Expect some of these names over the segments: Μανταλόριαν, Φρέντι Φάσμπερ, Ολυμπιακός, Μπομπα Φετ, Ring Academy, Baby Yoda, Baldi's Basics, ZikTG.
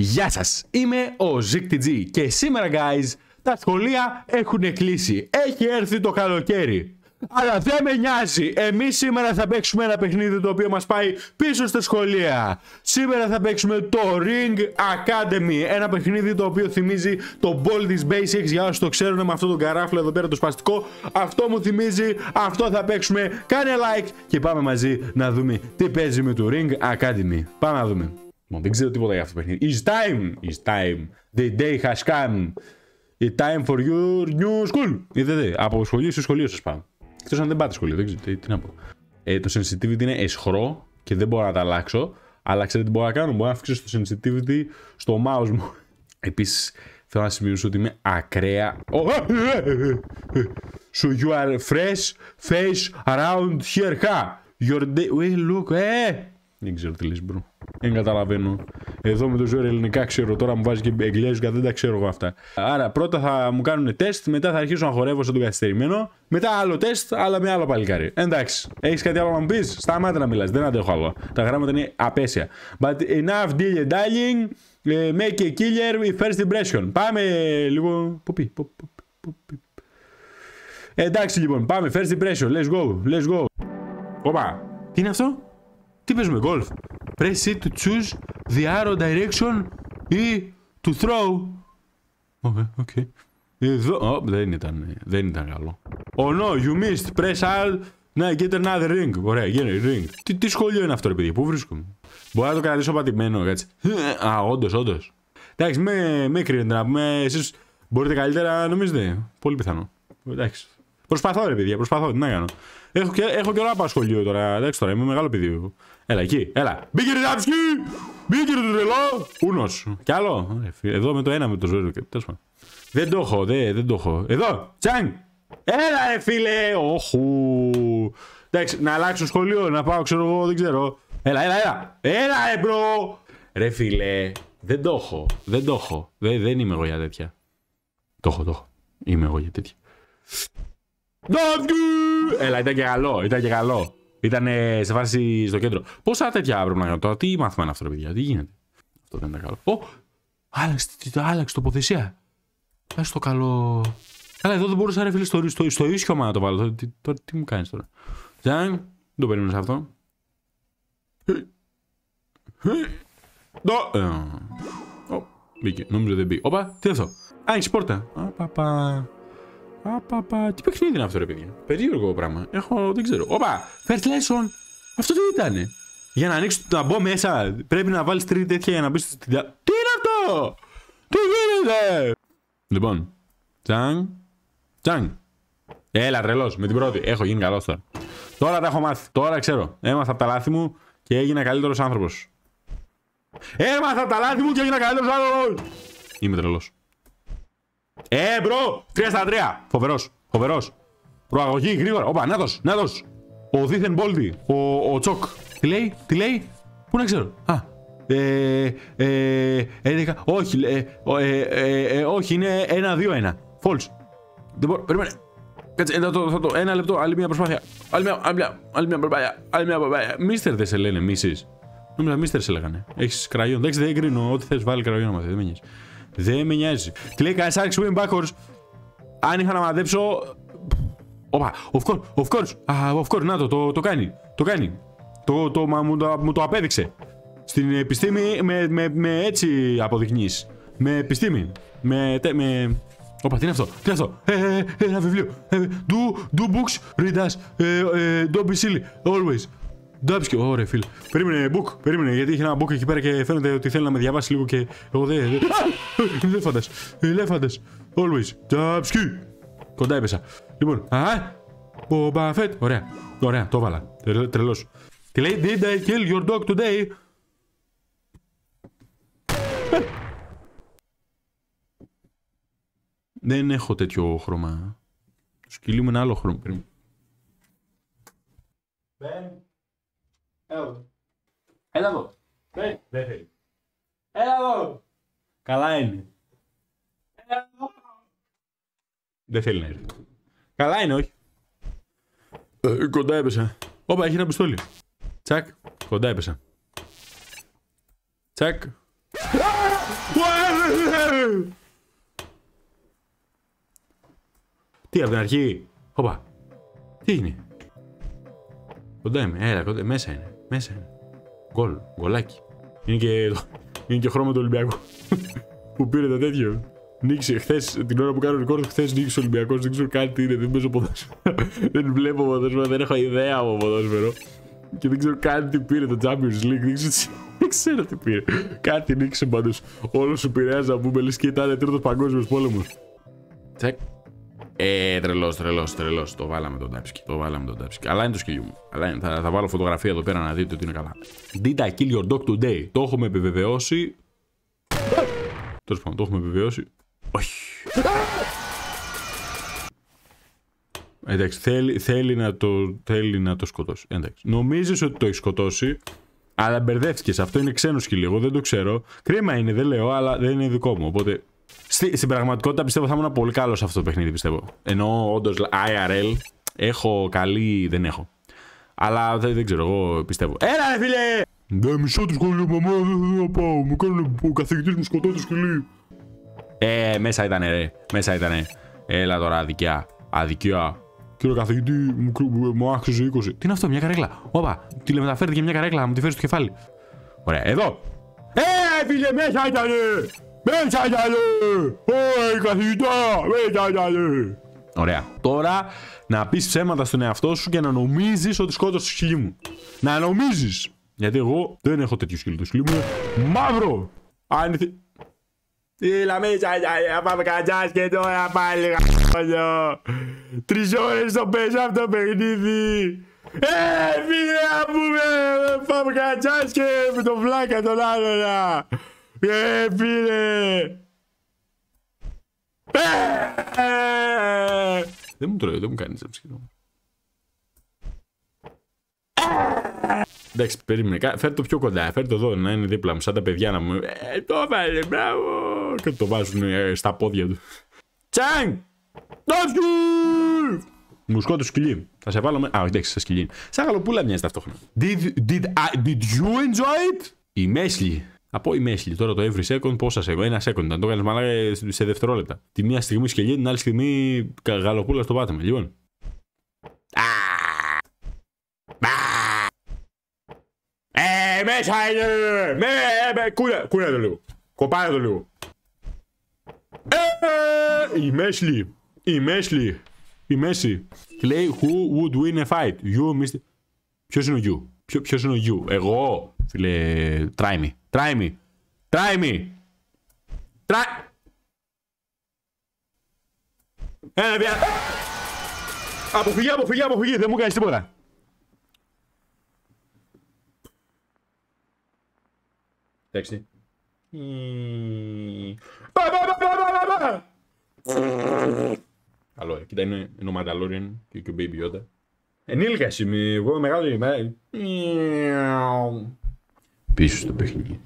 Γεια σας, είμαι ο ZikTG και σήμερα guys τα σχολεία έχουν κλείσει. Έχει έρθει το καλοκαίρι. Αλλά δεν με νοιάζει, εμείς σήμερα θα παίξουμε ένα παιχνίδι το οποίο μας πάει πίσω στα σχολεία. Σήμερα θα παίξουμε το Ring Academy, ένα παιχνίδι το οποίο θυμίζει το Baldi's Basics. Για όσοι το ξέρουν, με αυτό το καράφλο εδώ πέρα το σπαστικό, αυτό μου θυμίζει, αυτό θα παίξουμε. Κάνε like και πάμε μαζί να δούμε τι παίζει με το Ring Academy. Πάμε να δούμε. Δεν ξέρω τίποτα για αυτό το παιχνίδι. It's time, it's time, the day has come, it's time for your new school. Από σχολείο σε σχολείο σας πάμε. Εκτός αν δεν πάτε σχολείο, δεν ξέρω τι να πω. Το sensitivity είναι αισχρό και δεν μπορώ να τα αλλάξω. Αλλά ξέρετε τι μπορώ να κάνω, μπορώ να αφήξω το sensitivity στο mouse μου. Επίσης, θέλω να σημειώσω ότι είμαι ακραία. So you are fresh face around here, huh? Your day, well, look, δεν ξέρω τι λες, bro. Δεν καταλαβαίνω. Εδώ με το ζόρι ελληνικά ξέρω, τώρα μου βάζει και εγγλέζικα, δεν τα ξέρω εγώ αυτά. Άρα πρώτα θα μου κάνουν τεστ, μετά θα αρχίσω να χορεύω σαν τον καθυστερημένο. Μετά άλλο τεστ, αλλά με άλλο παλικάρι. Εντάξει. Έχεις κάτι άλλο να μου πεις? Σταμάτα να μιλάς, δεν αντέχω άλλο. Τα γράμματα είναι απέσια. But enough dealing, make a killer with first impression. Πάμε λίγο. Εντάξει λοιπόν, πάμε. First impression, let's go, let's go. Οπα, τι είναι αυτό? Τι παίζουμε, golf? Press it to choose the arrow direction ή to throw. Okay. Εδώ, δεν ήταν καλό. Oh no, you missed, press R, να get another ring. Ωραία, get a ring. Τι σχολείο είναι αυτό ρε παιδί, πού βρίσκομαι? Μπορώ να το κρατήσω πατημένο, έτσι. Α, όντως. Εντάξει, με κρίνετε να πούμε, εσείς μπορείτε καλύτερα νομίζετε, πολύ πιθανό. Εντάξει. Προσπαθώ ρε παιδιά, προσπαθώ, τι να κάνω. Έχω καιρό να πάω σχολείο τώρα, εντάξει τώρα, είμαι μεγάλο παιδί. Έλα εκεί, έλα. Μπήκε ρε Τάψκι! Μπήκε ρε τρελό! Ούνος. Κι άλλο. Εδώ με το ένα με το ζώο. Δεν το έχω, δεν το έχω. Εδώ! Τσάνγκ! Έλα ρε φίλε! Όχου! Εντάξει, να αλλάξω σχολείο, να πάω, ξέρω εγώ, δεν ξέρω. Έλα! Έλα ρε μπρο! Ρε φίλε, δεν το έχω. Δεν είμαι εγώ για τέτοια. Το έχω. Είμαι εγώ για τέτοια. Έλα, ήταν και καλό. Ήταν σε φάση στο κέντρο. Πόσα τέτοια πρέπει να κάνω τώρα, τι μάθημα είναι αυτό ρε παιδιά, τι γίνεται? Αυτό δεν ήταν καλό. Άλλαξε τοποθεσία. Άς το καλό. Καλά, εδώ δεν μπορούσα ρε φίλε στο ίσιωμα να το βάλω. Τώρα τι μου κάνεις τώρα? Τζαν, δεν το περίμενες αυτό. Μπήκε, νομίζω δεν μπήκε. Όπα, τι είναι αυτό? Άνοιξε πόρτα. Παπα, τι παιχνίδι είναι αυτό ρε παιδιά? Περίεργο πράγμα. Δεν ξέρω. Όπα! First lesson! Αυτό τι ήτανε? Για να ανοίξω, να μπω μέσα, πρέπει να βάλεις τρίτη τέτοια για να μπεις στην. Τι είναι αυτό? Τι γίνεται? Λοιπόν. Τσάνγκ. Έλα τρελός, με την πρώτη. Έχω γίνει καλός τώρα. Τώρα τα έχω μάθει. Τώρα ξέρω. Έμαθα από τα λάθη μου και έγινα καλύτερος άνθρωπος. Είμαι τρελός. Μπρο! 3 στα 3! Φοβερός. Προαγωγή γρήγορα. Όπα, νάτος. Ο δίθεν Μπόλτι. Ο Τσοκ. Τι λέει. Πού να ξέρω. Όχι, είναι 1-2-1. False. Δεν μπορώ. Περίμενε. Κάτσε, ένα λεπτό. Άλλη μια προσπάθεια. Άλλη μια προσπάθεια. Μίστερ δεν σε λένε, μίσεις. Νόμιζα μίστερ σε λέγανε. Έχεις κραγιόν. Εντάξει, δεν κρίνω. Ό,τι θες βάλει κραγιόν μα. Δεν με νοιάζει. Τι λέει κανένα άρχισε swim backwards. Αν είχα να μαντέψω. Οπα, of course. Να το κάνει. Μου το απέδειξε. Στην επιστήμη με έτσι αποδεικνύεις. Με επιστήμη. Οπα, τι είναι αυτό? Ένα βιβλίο. Do books, read us. Don't be silly, always. Ντάψκι, ωραία φίλε. Περίμενε, γιατί είχε ένα book εκεί πέρα και φαίνεται ότι θέλει να με διαβάσει λίγο και εγώ δεν. Ελέφαντες. Always. Ντάψκι. Κοντά έπεσα. Λοιπόν, Μπομπα Φετ. Ωραία, το βάλα. Τρελός. Τι λέει, did I kill your dog today? Δεν έχω τέτοιο χρώμα. Το σκυλί μου είναι άλλο χρώμα. Έλα εδώ. Δεν θέλει. Έλα εδώ. Καλά είναι. Έλα εδώ. Δεν θέλει να έρθει. Καλά είναι, όχι. Κοντά έπεσα. Όπα, έχει ένα πιστόλι. Τσακ. Κοντά έπεσα. Τσακ. Τι από την αρχή. Όπα. Τι είναι. Κοντά είμαι. Έλα κοντά. Μέσα είναι. Μέσα είναι. Γκολ. Γκολάκι. Είναι και, είναι και χρώμα του Ολυμπιακού. Που πήρε το τέτοιο. Νίξε χθες, την ώρα που κάνω record, χθες νίξε ο Ολυμπιακός, δεν ξέρω κάτι τι είναι, δεν παίζω ποδόσφαιρο. Δεν βλέπω ποδόσφαιρο, δεν έχω ιδέα από ποδόσφαιρο. Και δεν ξέρω κάτι τι πήρε το Champions League, δεν ξέρω τι πήρε. Κάτι νίξε πάντως, όλο σου πειράζει να πούμε, λες και ήταν τρίτος παγκόσμιος πόλεμος. Τσεκ. Τρελός, τρελός, τρελός, το βάλαμε τον τάψικη, το βάλαμε τον τάψικη. Αλλά είναι το σκυλί μου, αλλά είναι, θα βάλω φωτογραφία εδώ πέρα να δείτε ότι είναι καλά. Did I kill your dog today? Το έχουμε επιβεβαιώσει. Τέλος πάντων, το έχουμε επιβεβαιώσει. Όχι. Εντάξει, θέλει να το σκοτώσει. Εντάξει. Νομίζεις ότι το έχει σκοτώσει, αλλά μπερδεύτηκες. Αυτό είναι ξένο σκυλί. Εγώ δεν το ξέρω. Κρίμα είναι, δεν λέω, αλλά δεν είναι δικό μου. Οπότε. Στην πραγματικότητα πιστεύω θα ήμουν πολύ καλό σε αυτό το παιχνίδι. Πιστεύω. Ενώ όντως IRL έχω καλή. Δεν έχω. Αλλά δεν ξέρω, εγώ πιστεύω. Έλα, ρε φίλε! Δεν μισώ το σκυλί, μαμά, δεν θα πάω. Μου κάνουν ο καθηγητής μου σκοτώ το σκυλί. Μέσα ήτανε ρε, μέσα ήτανε. Έλα τώρα αδικιά, αδικιά. Κύριο καθηγητή, μου άξιζε 20. Τι είναι αυτό, μια καρέκλα. Όπα, τηλεμεταφέρθηκε μια καρέκλα, μου τη φέρει στο κεφάλι. Ωραία, εδώ. Φίλε, μέσα ήτανε. Μέσα ήτανε. Ωε, καθηγητά, μέσα ήτανε. Ωραία. Τώρα να πεις ψέματα στον εαυτό σου και να νομίζεις ότι σκότωσε το σκυλί μου. Να νομίζεις. Γιατί εγώ δεν έχω τέτοιο σκύλι. Το σκύλι μου είναι μαύρο. Αν θε... Έλα μέσα, πάμε κατσάς και τώρα πάλι γα***νο. 3 ώρες το παίζω αυτό το παιχνίδι. Φίλε να πούμε, πάμε κατσάς και με τον βλάκα τον άλλονα. Φίλε. Δεν μου τρώει, δεν μου κάνει ψυχή. Εντάξει, περίμενε. Φέρ' το πιο κοντά. Φέρ' το εδώ να είναι δίπλα μου. Σαν τα παιδιά να μου. Το βάλε, μπράβο. Και το βάζουν στα πόδια του. Τσάνγκ! Τόσκι! Μου σκότωσε σκυλί. Θα σε βάλω με. Α, εντάξει, σε σκυλί. Σαν γαλοπούλα μοιάζει ταυτόχρονα. Did you enjoy it? Η μέσλη. Από η μέσλη. Τώρα το every second πόσα σε εγώ. 1 second. Αν το κάνει μαλάκα σε δευτερόλεπτα. Τη μία στιγμή σκυλί, την άλλη στιγμή γαλοπούλα στο πάτημα. Λοιπόν. Μέσα είναι! Κούνε το λίγο. Κοπάρε το λίγο. Η Μέσλι. Η Μέσλι. Η Μέση. Λέει who would win a fight. You, Mr. Ποιος είναι ο you. Ποιος είναι ο you. Εγώ. Φίλε. Try me. Try me. Try me. Try. Έλα πια. Αποφυγή, αποφυγή, αποφυγή. Δεν μου κάνεις τίποτα. Εντάξει. Καλό, κοίτα είναι ο Μανταλόριαν και ο Baby Yoda. Ενήλικας είμαι, εγώ μεγάλο είμαι. Πίσω στο παιχνίδι.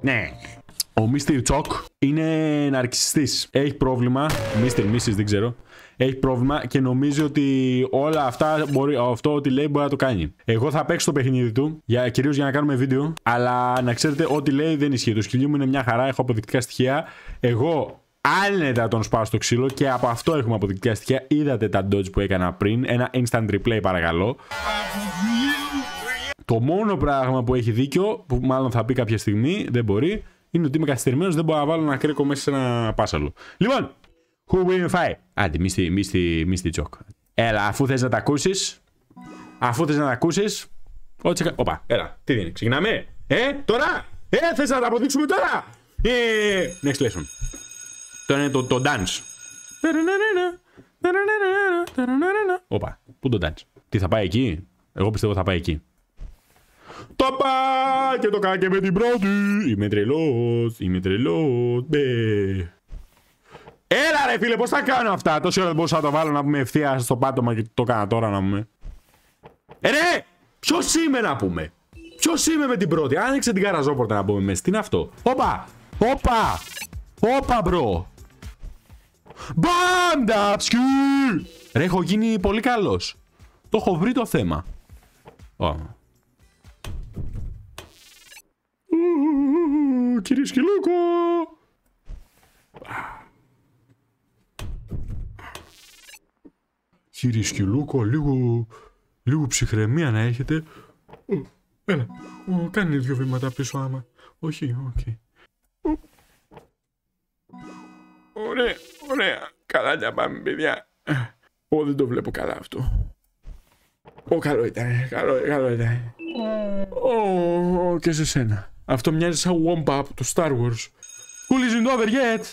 Ναι. Ο Mr. Chok είναι ναρκισιστής. Έχει πρόβλημα. Mr. Mrs. δεν ξέρω. Έχει πρόβλημα και νομίζει ότι όλα αυτά μπορεί, αυτό ότι λέει μπορεί να το κάνει. Εγώ θα παίξω το παιχνίδι του, κυρίως για να κάνουμε βίντεο, αλλά να ξέρετε ό,τι λέει δεν ισχύει. Το σκυλί μου είναι μια χαρά, έχω αποδεικτικά στοιχεία. Εγώ άνετα τον σπάω στο ξύλο και από αυτό έχουμε αποδεικτικά στοιχεία. Είδατε τα dodge που έκανα πριν, ένα instant replay παρακαλώ. Το μόνο πράγμα που έχει δίκιο, που μάλλον θα πει κάποια στιγμή, δεν μπορεί, είναι ότι είμαι καθυστερημένος, δεν μπορώ να βάλω ένα κρέκο μέσα σε ένα πάσαλο. Λοιπόν! Who will fight? Άντε, Mr. Chok. Έλα, αφού θες να τα ακούσεις. Αφού θες να τα ακούσεις. Όπα, έλα. Τι δίνει, ξεκινάμε. Τώρα. Θες να τα αποδείξουμε τώρα. Next lesson. Τώρα είναι το dance. Όπα, πού το dance. Τι θα πάει εκεί. Εγώ πιστεύω θα πάει εκεί. Το πά και το κάκε με την πρώτη. Είμαι τρελός, είμαι τρελός. Έλα ρε φίλε, πώς θα κάνω αυτά. Τόση ώρα δεν μπορούσα να το βάλω να πούμε ευθεία στο πάτωμα και το κάνω τώρα να πούμε. Ρε! Ποιος είμαι να πούμε. Ποιος είμαι με την πρώτη. Άνοιξε την καραζόπορτα να πούμε μέσα. Τι είναι αυτό. Όπα! Όπα! Όπα μπρο! Μπανταψκι! Ρε, έχω γίνει πολύ καλός. Το έχω βρει το θέμα. κυρίες και Λούκο. Κυρίες και Λούκο, λίγο ψυχραιμία να έχετε. Έλα, κάνει δύο βήματα πίσω άμα. Όχι, όχι. Ωραία, ωραία. Καλά τα πάμε, παιδιά. Ω, δεν το βλέπω καλά αυτό. Ω, καλό ήταν, καλό ήταν. Ω, και σε σένα. Αυτό μοιάζει σαν Wompa από το Star Wars. Cool isn't over yet.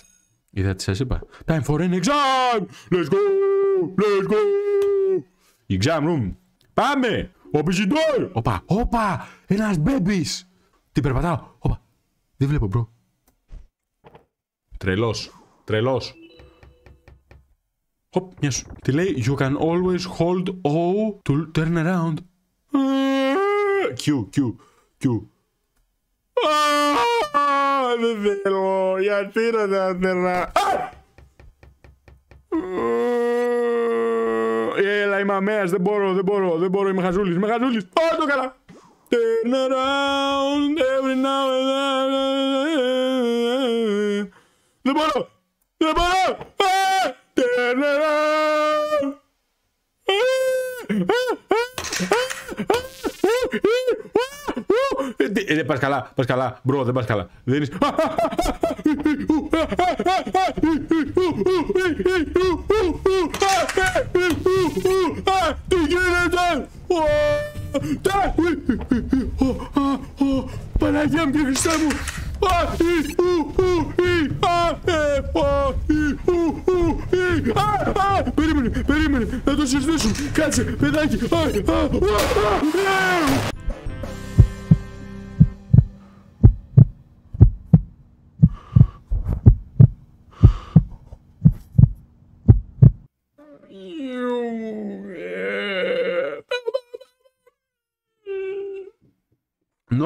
Είδα τι σας είπα. Time for an exam. Let's go, let's go. Exam room. Πάμε. Οπισιντόρ. Οπα, οπα. Ένας μπέμπης. Τι περπατάω. Οπα. Δεν βλέπω, μπρο. Τρελός. Τρελός. Οπ, μια σου. Τι λέει, you can always hold O to turn around. Q, Q, Q. Δεν θέλω, γιατί να τα θέλω. Έλα, είμαι αμέας, δεν μπορώ, είμαι χαζούλης, το καλά. Turn around every now and then. Δεν μπορώ. Turn around. Πας καλά, μπρο, δεν πας καλά. Δεν είσαι. Τι γίνεται. Παναγία μου και Χριστέ μου. Περίμενε, να το συζητήσουμε. Κάτσε, παιδάκι.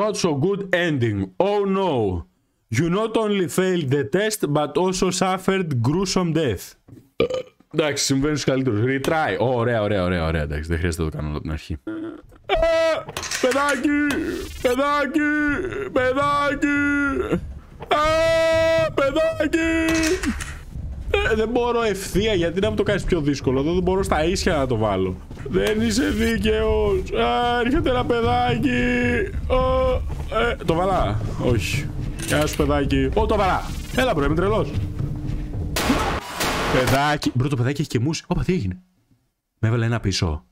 Not so good ending. Oh no. You not only failed the test, but also suffered gruesome death. Εντάξει, συμβαίνει στους καλύτερους. Retry. Ωραία, εντάξει, δεν χρειάζεται να το κάνω από την αρχή. Παιδάκι! Δεν μπορώ ευθεία, γιατί να μου το κάνεις πιο δύσκολο. Εδώ δεν μπορώ στα ίσια να το βάλω. Δεν είσαι δίκαιος. Έρχεται ένα παιδάκι. Το βάλα. Όχι. Γεια σου, παιδάκι. Το βάλα. Έλα, μπρο, είμαι τρελός. Παιδάκι. Μπρο, το παιδάκι έχει και μουσική. Όπα, τι έγινε. Με έβαλε ένα πίσω.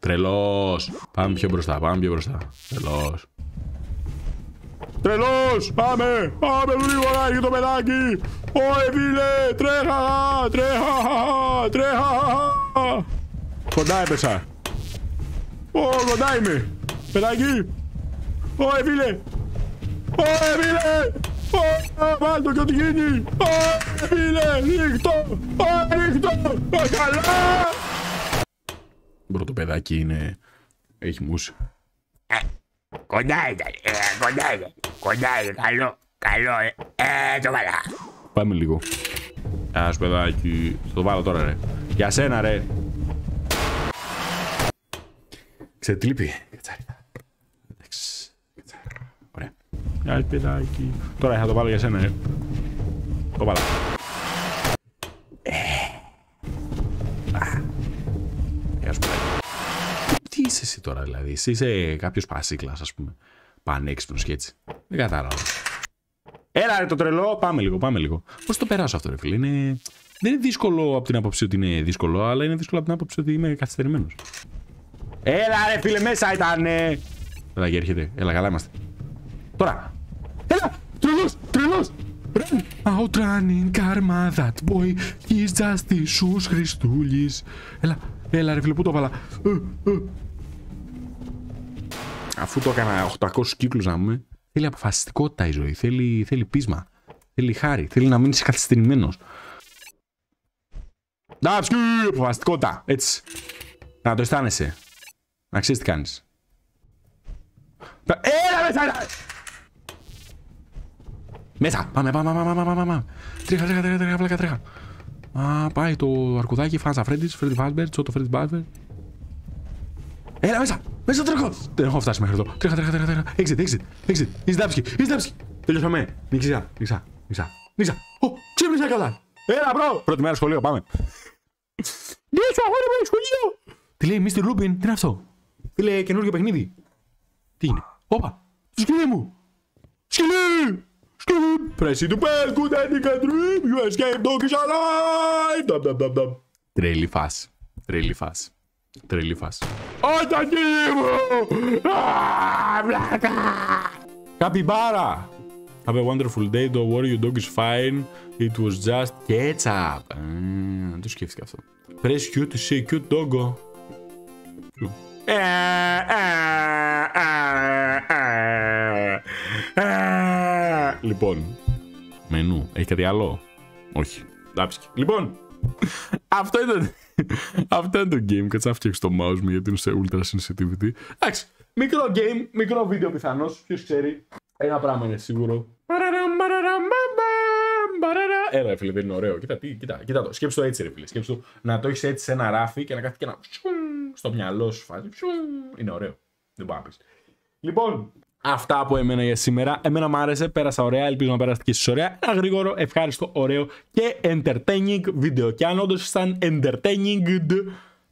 Τρελός. Πάμε πιο μπροστά, Τρελός. Τρελός! Πάμε γρήγορα για το παιδάκι! Ωε φίλε! Τρέχα! Κοντά έπεσα! Κοντά είμαι! Παιδάκι! Ωε φίλε! Βάλτο και ό,τι γίνει! Ωε φίλε! Ρίχτω! Καλά! Πρώτο παιδάκι είναι... έχει μουσ. Κοντά ήταν, καλό, το βάλα. Πάμε λίγο. Ας παιδάκι, το βάλω τώρα ρε. Για σένα ρε. Ξετλείπει. Κατσάρι. Ωραία. Ας παιδάκι. Τώρα θα το βάλω για σένα ρε. Το βάλα. Ας παιδάκι. Τι είσαι εσύ τώρα δηλαδή, εσύ είσαι κάποιος πασίκλας ας πούμε. Πανέξυπνος και έτσι. Δεν κατάλαβα. Έλα ρε το τρελό, πάμε λίγο. Πώς το περάσω αυτό ρε φίλε, είναι... δεν είναι δύσκολο από την άποψη ότι είναι δύσκολο, αλλά είναι δύσκολο από την άποψη ότι είμαι καθυστερημένος. Έλα ρε φίλε, μέσα ήτανε. Παιδάκι έρχεται, έλα καλά είμαστε. Τώρα, έλα, τρελός. Run out running karma that boy, he's just Ιησούς Χριστούλης. Έλα ρε φίλε, πού το βάλα. Αφού το έκανα 800 κύκλους να πούμε, θέλει αποφασιστικότητα η ζωή, θέλει πείσμα, θέλει χάρη, θέλει να μείνεις καθυστερημένος. Ντάψκι, αποφασιστικότητα, έτσι. Να το αισθάνεσαι, να ξέρεις τι κάνεις. Έλα μέσα, πάμε. Τρέχα, βλάκα, τρέχα. Α, πάει το αρκουδάκι, φάνσα Φρέντις, Φρέντι Φάσμπερ, τσότο Φρέντι Φάσμπερ. Έλα μέσα, τρέχω. Δεν έχω φτάσει μέχρι εδώ. Τρέχα. Exit. Είσαι δάψη. Τελειώσαμε. Νίξα, νίξα, νίξα. Νίξα. Ξύπνησα καλά. Έλα, μπρο. Πρώτη μέρα σχολείο, πάμε. Νίξα, αγόρι μου, σχολείο. Τι λέει, Mr. Lupin, τι είναι αυτό. Τι λέει, καινούργιο παιχνίδι. Τι είναι. Όπα. Το σκυλί μου. Σκυλί. Σκυλί. Πρέσι του πέλκου, δεν είναι κατρίμ. You escaped, dog is alive. Τρελή φάση. Τρελή φάση. Τρελή φάση. Όταν γύρω! Βλάκα! Καπιμπάρα! Have a wonderful day, don't worry, your dog is fine. It was just ketchup. Δεν το σκέφτηκα αυτό. Press Q to see cute doggo. Λοιπόν. Μενού. Έχει κάτι άλλο? Όχι. Άψηκε. Λοιπόν. Αυτό ήταν. Αυτό είναι το game. Κάτσε να φτιάξω το mouse μου γιατί είναι σε ultra sensitivity. Εντάξει, μικρό game, μικρό βίντεο πιθανώς. Ποιος ξέρει, ένα πράγμα είναι σίγουρο. Έλα, φίλε, δεν είναι ωραίο. Κοίτα, κοίτα το. Σκέψου το έτσι, ρε φίλε. Σκέψου το να το έχεις έτσι σε ένα ράφι και να κάθεται και να. Στο μυαλό σου φάζει. Είναι ωραίο. Δεν πάει να πεις. Λοιπόν, αυτά από εμένα για σήμερα. Εμένα μου άρεσε, πέρασα ωραία. Ελπίζω να πέρασατε και εσείς ωραία. Ένα γρήγορο, ευχάριστο, ωραίο και entertaining βίντεο. Και αν όντως ήταν entertaining,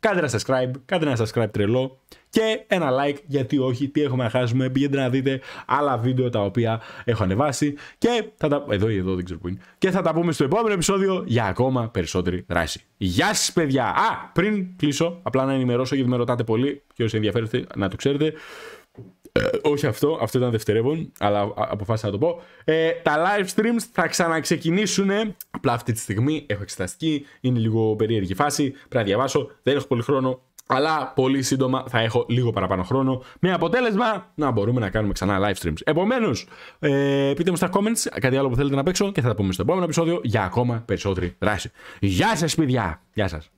κάντε ένα subscribe, κάντε ένα subscribe τρελό. Και ένα like, γιατί όχι, τι έχουμε να χάσουμε. Πηγαίνετε να δείτε άλλα βίντεο τα οποία έχω ανεβάσει. Και θα τα. Εδώ ή εδώ, δεν ξέρω που είναι. Και θα τα πούμε στο επόμενο επεισόδιο για ακόμα περισσότερη δράση. Γεια σας, παιδιά! Α, πριν κλείσω, απλά να ενημερώσω γιατί με ρωτάτε πολύ και όσοι ενδιαφέρεστε να το ξέρετε. Όχι αυτό, αυτό ήταν δευτερεύον, αλλά αποφάσισα να το πω. Τα live streams θα ξαναξεκινήσουν. Απλά αυτή τη στιγμή έχω εξεταστική, είναι λίγο περίεργη φάση. Πρέπει να διαβάσω, δεν έχω πολύ χρόνο. Αλλά πολύ σύντομα θα έχω λίγο παραπάνω χρόνο. Με αποτέλεσμα να μπορούμε να κάνουμε ξανά live streams. Επομένως, πείτε μου στα comments κάτι άλλο που θέλετε να παίξω και θα τα πούμε στο επόμενο επεισόδιο για ακόμα περισσότερη δράση. Γεια σας, παιδιά! Γεια σας!